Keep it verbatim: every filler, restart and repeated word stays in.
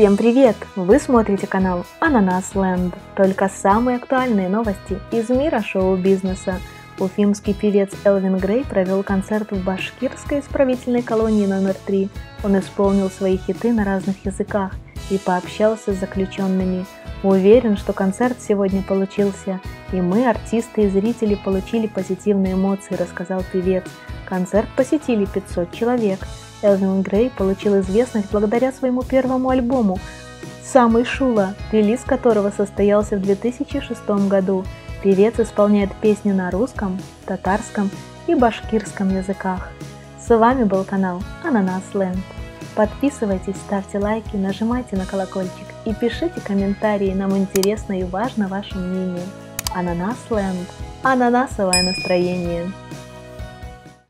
Всем привет! Вы смотрите канал Ananas Land. Только самые актуальные новости из мира шоу-бизнеса. Уфимский певец Элвин Грей провел концерт в Башкирской исправительной колонии номер три. Он исполнил свои хиты на разных языках и пообщался с заключенными. Уверен, что концерт сегодня получился. И мы, артисты и зрители, получили позитивные эмоции, рассказал певец. Концерт посетили пятьсот человек. Элвин Грей получил известность благодаря своему первому альбому «Самый Шула», релиз которого состоялся в две тысячи шестом году. Певец исполняет песни на русском, татарском и башкирском языках. С вами был канал Ананас Ленд. Подписывайтесь, ставьте лайки, нажимайте на колокольчик и пишите комментарии, нам интересно и важно ваше мнение. Ананас Ленд. Ананасовое настроение.